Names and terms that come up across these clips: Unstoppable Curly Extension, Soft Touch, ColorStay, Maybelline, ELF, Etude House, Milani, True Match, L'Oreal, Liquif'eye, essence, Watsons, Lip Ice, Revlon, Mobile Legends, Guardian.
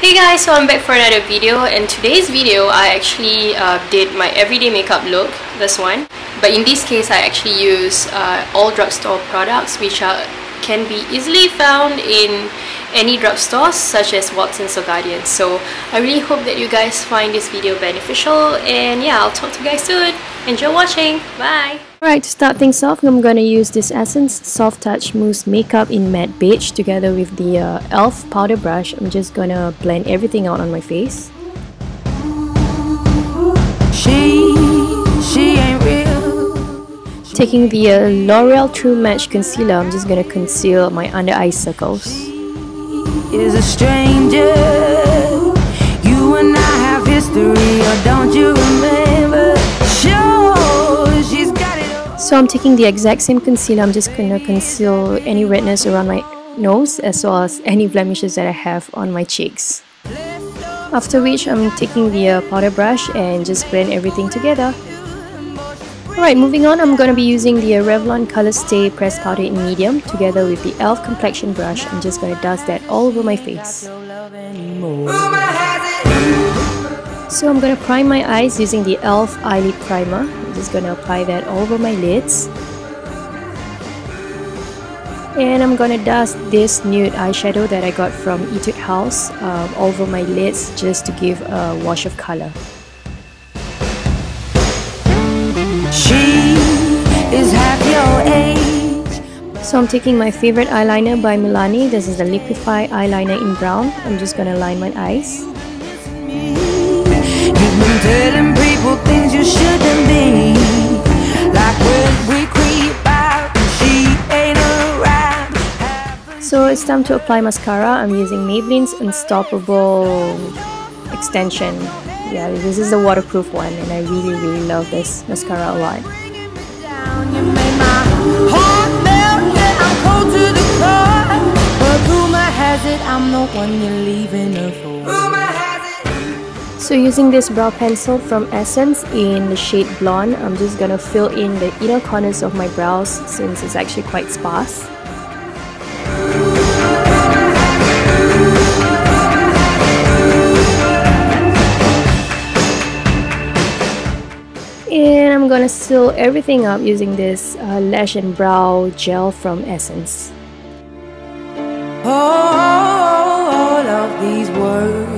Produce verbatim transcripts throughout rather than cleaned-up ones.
Hey guys, so I'm back for another video, and today's video I actually uh, did my everyday makeup look, this one. But in this case, I actually use uh, all drugstore products which are, can be easily found in any drugstores such as Watson or Guardian. So I really hope that you guys find this video beneficial, and yeah, I'll talk to you guys soon. Enjoy watching, bye! Alright, to start things off, I'm gonna use this Essence Soft Touch Mousse Makeup in Matte Beige together with the uh, E L F powder brush. I'm just gonna blend everything out on my face. She, she ain't real. Taking the uh, L'Oreal True Match Concealer, I'm just gonna conceal my under eye circles. She is a stranger. You and I have history, or don't you remember? So I'm taking the exact same concealer, I'm just going to conceal any redness around my nose as well as any blemishes that I have on my cheeks. After which, I'm taking the uh, powder brush and just blend everything together. Alright, moving on, I'm going to be using the uh, Revlon ColorStay Pressed Powder in Medium together with the E L F Complexion Brush. I'm just going to dust that all over my face. So I'm going to prime my eyes using the E L F Eyelid Primer. I'm just going to apply that all over my lids. And I'm going to dust this nude eyeshadow that I got from Etude House um, over my lids just to give a wash of color. She is half your age. So I'm taking my favorite eyeliner by Milani. This is the Liquify eyeliner in brown. I'm just going to line my eyes. Telling people things you shouldn't be, like when we creep out, she ain't around. So it's time to apply mascara. I'm using Maybelline's Unstoppable extension. Yeah, this is the waterproof one, and I really really love this mascara a lot. You made my heart melt, yeah, I'm cold to the core. But rumor has it I'm the one you're leaving her for. So using this brow pencil from Essence in the shade Blonde, I'm just gonna fill in the inner corners of my brows since it's actually quite sparse. And I'm gonna seal everything up using this uh, lash and brow gel from Essence. All of these words.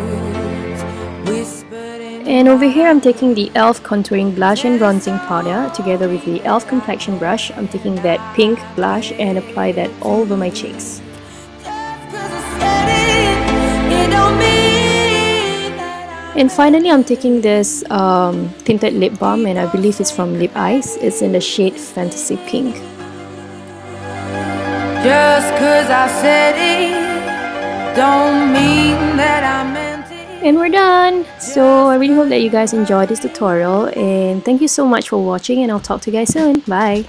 And over here, I'm taking the E L F Contouring Blush and Bronzing Powder together with the E L F Complexion Brush. I'm taking that pink blush and apply that all over my cheeks. And finally, I'm taking this um, tinted lip balm, and I believe it's from Lip Ice. It's in the shade Fantasy Pink. Just 'cause I said it, don't mean that I meant. And we're done! So I really hope that you guys enjoyed this tutorial, and thank you so much for watching, and I'll talk to you guys soon. Bye!